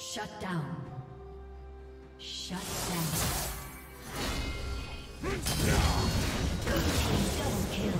Shut down. Shut down. Double kill. Double kill.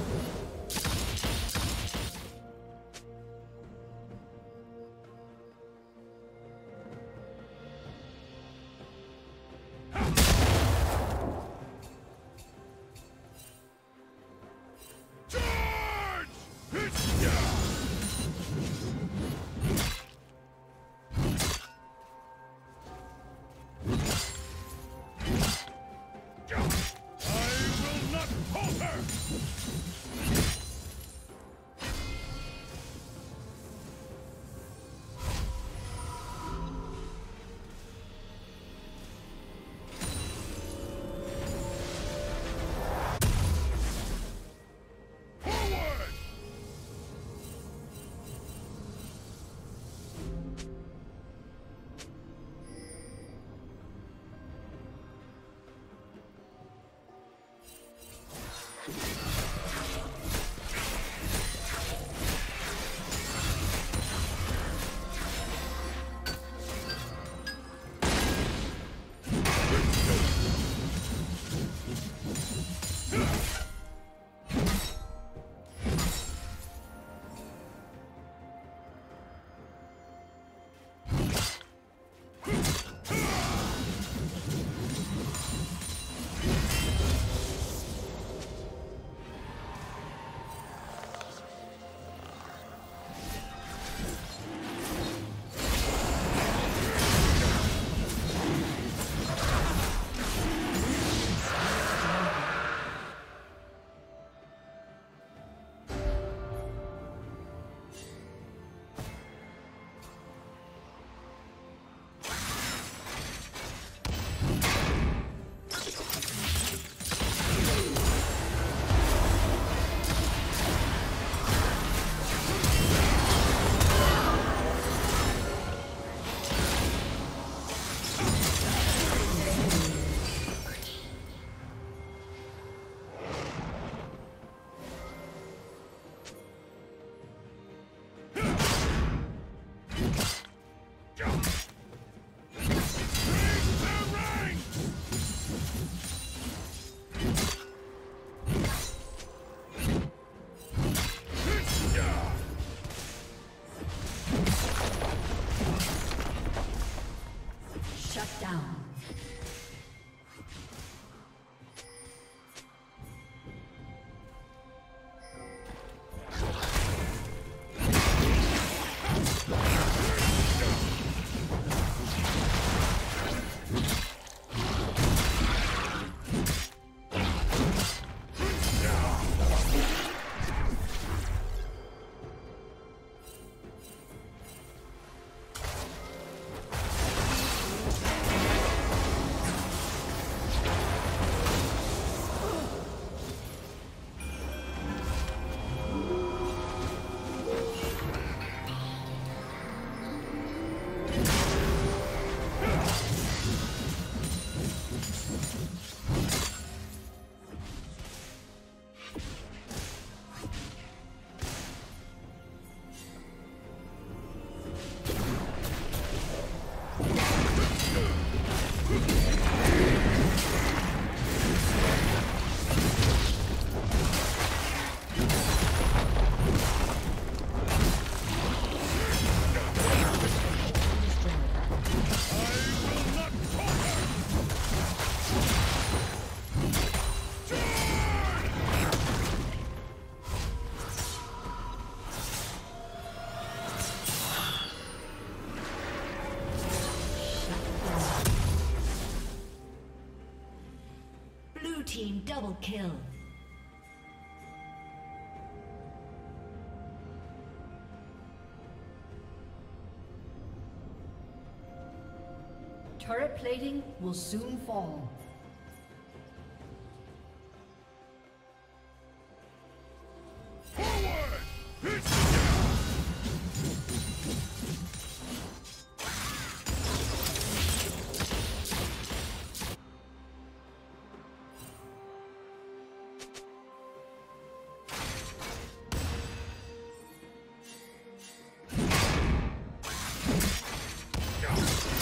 Turret plating will soon fall. Go!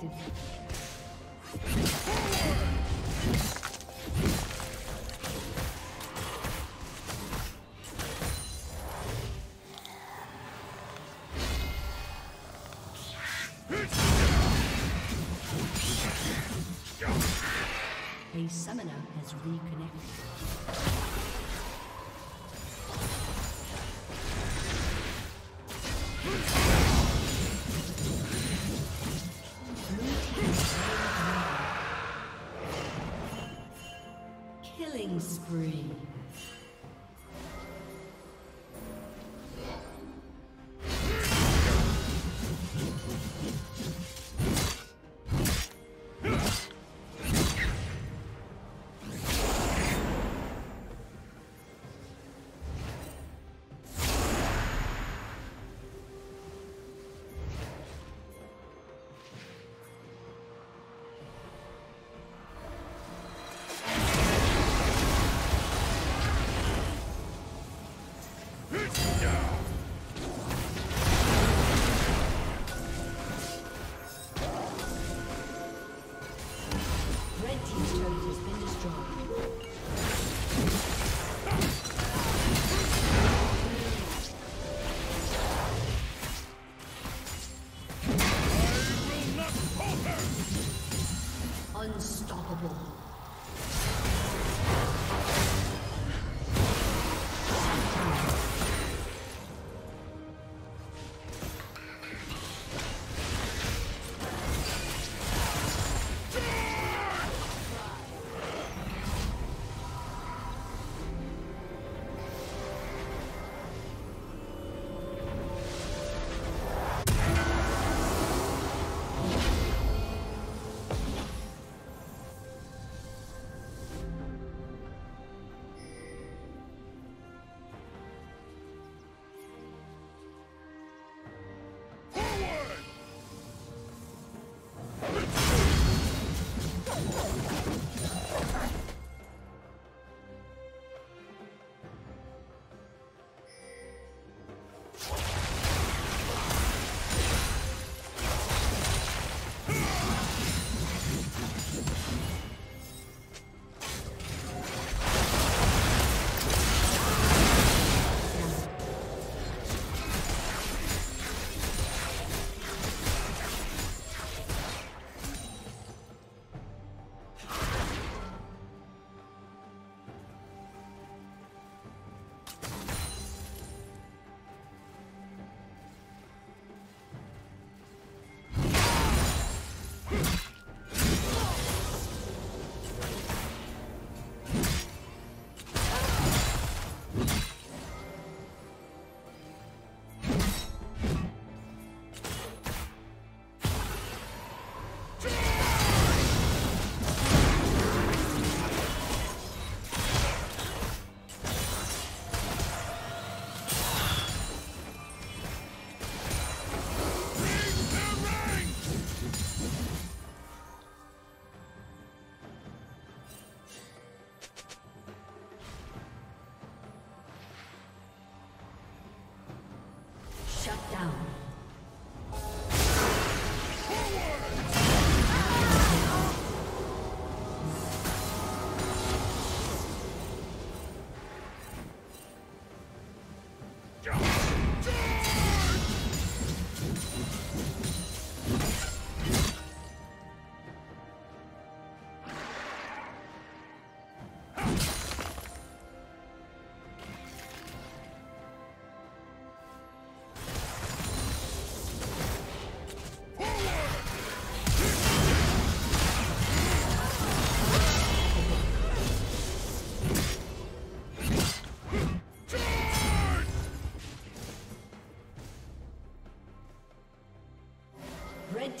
detected. A summoner has reconnected. Spree. Red